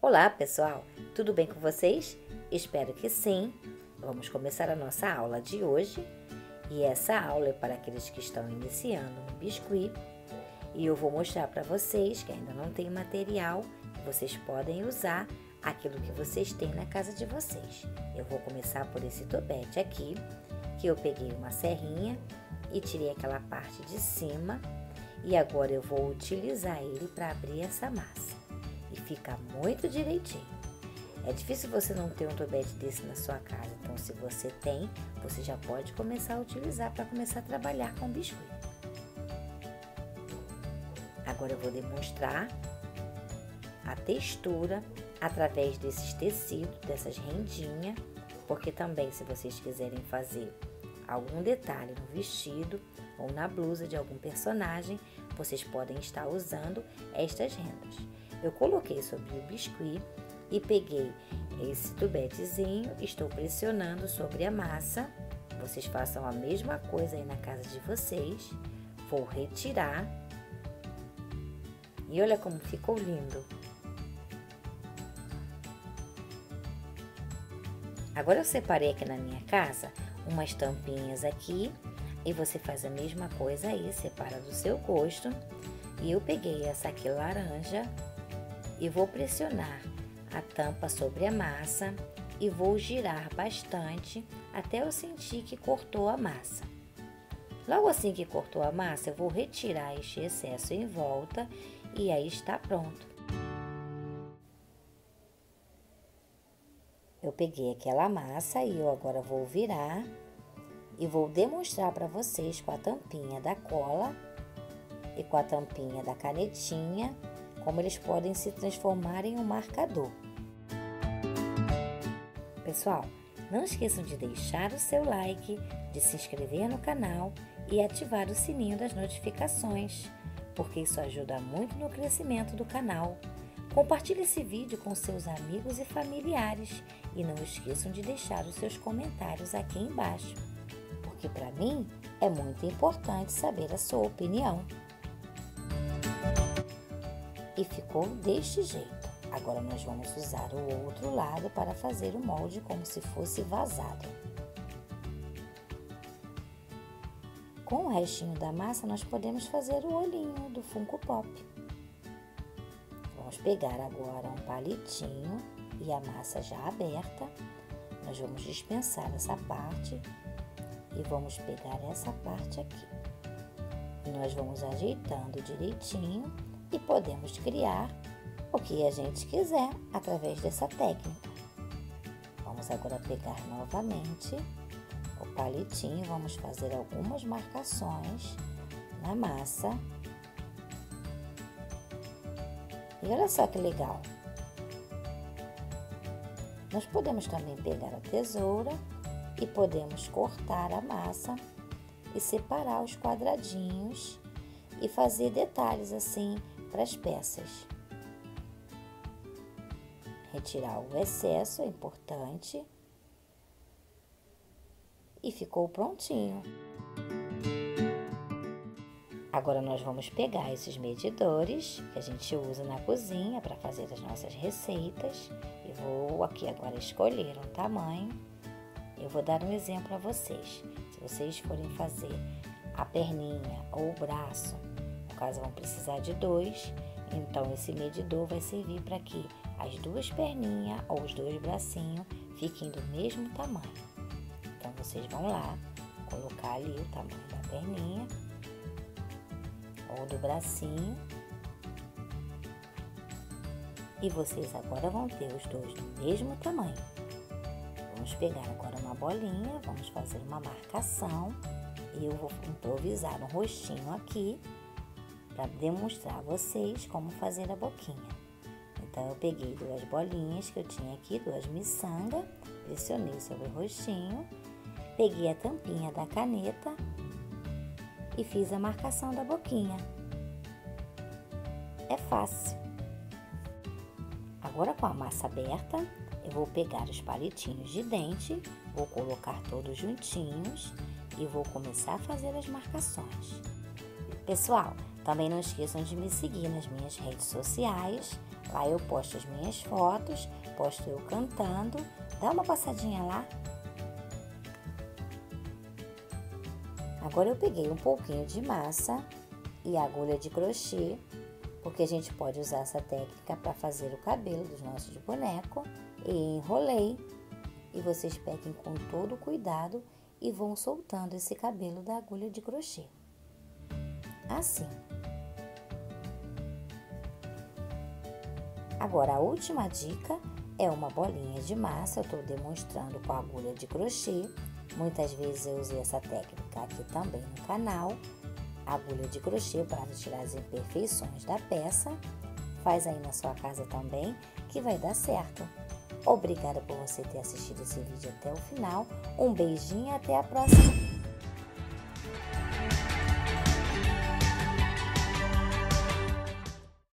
Olá pessoal, tudo bem com vocês? Espero que sim! Vamos começar a nossa aula de hoje e essa aula é para aqueles que estão iniciando no biscuit e eu vou mostrar para vocês que ainda não tem material, que vocês podem usar aquilo que vocês têm na casa de vocês. Eu vou começar por esse topete aqui, que eu peguei uma serrinha e tirei aquela parte de cima e agora eu vou utilizar ele para abrir essa massa. E fica muito direitinho. É difícil você não ter um topete desse na sua casa, então se você tem, você já pode começar a utilizar para começar a trabalhar com biscuit. Agora eu vou demonstrar a textura através desses tecidos, dessas rendinhas, porque também se vocês quiserem fazer algum detalhe no vestido ou na blusa de algum personagem, vocês podem estar usando estas rendas. Eu coloquei sobre o biscuit e peguei esse tubetezinho, estou pressionando sobre a massa. Vocês façam a mesma coisa aí na casa de vocês. Vou retirar. E olha como ficou lindo. Agora eu separei aqui na minha casa umas tampinhas aqui. E você faz a mesma coisa aí, separa do seu gosto. E eu peguei essa aqui laranja. E vou pressionar a tampa sobre a massa e vou girar bastante até eu sentir que cortou a massa. Logo assim que cortou a massa, eu vou retirar este excesso em volta e aí está pronto. Eu peguei aquela massa e eu agora vou virar e vou demonstrar para vocês com a tampinha da cola e com a tampinha da canetinha como eles podem se transformar em um marcador. Pessoal, não esqueçam de deixar o seu like, de se inscrever no canal e ativar o sininho das notificações, porque isso ajuda muito no crescimento do canal. Compartilhe esse vídeo com seus amigos e familiares e não esqueçam de deixar os seus comentários aqui embaixo, porque para mim é muito importante saber a sua opinião. E ficou deste jeito. Agora nós vamos usar o outro lado para fazer o molde como se fosse vazado. Com o restinho da massa nós podemos fazer o olhinho do Funko Pop. Vamos pegar agora um palitinho e a massa já aberta. Nós vamos dispensar essa parte e vamos pegar essa parte aqui. E nós vamos ajeitando direitinho. E podemos criar o que a gente quiser através dessa técnica. Vamos agora pegar novamente o palitinho, vamos fazer algumas marcações na massa. E olha só que legal! Nós podemos também pegar a tesoura e podemos cortar a massa e separar os quadradinhos e fazer detalhes assim para as peças. Retirar o excesso é importante. E ficou prontinho. Agora nós vamos pegar esses medidores que a gente usa na cozinha para fazer as nossas receitas. Eu vou aqui agora escolher um tamanho. Eu vou dar um exemplo a vocês. Se vocês forem fazer a perninha ou o braço, no caso vão precisar de 2, então esse medidor vai servir para que as 2 perninhas ou os 2 bracinhos fiquem do mesmo tamanho. Então vocês vão lá, colocar ali o tamanho da perninha ou do bracinho e vocês agora vão ter os 2 do mesmo tamanho. Vamos pegar agora uma bolinha, vamos fazer uma marcação. Eu vou improvisar um rostinho aqui para demonstrar a vocês como fazer a boquinha. Então eu peguei 2 bolinhas que eu tinha aqui, 2 miçangas, pressionei sobre o rostinho, peguei a tampinha da caneta e fiz a marcação da boquinha. É fácil. Agora com a massa aberta, eu vou pegar os palitinhos de dente, vou colocar todos juntinhos e vou começar a fazer as marcações. Pessoal, também não esqueçam de me seguir nas minhas redes sociais. Lá eu posto as minhas fotos, posto eu cantando. Dá uma passadinha lá. Agora eu peguei um pouquinho de massa e agulha de crochê, porque a gente pode usar essa técnica para fazer o cabelo dos nossos bonecos. E enrolei. E vocês peguem com todo cuidado e vão soltando esse cabelo da agulha de crochê. Assim. Agora a última dica é uma bolinha de massa. Eu estou demonstrando com a agulha de crochê. Muitas vezes eu usei essa técnica aqui também no canal. Agulha de crochê para tirar as imperfeições da peça. Faz aí na sua casa também, que vai dar certo. Obrigada por você ter assistido esse vídeo até o final. Um beijinho e até a próxima.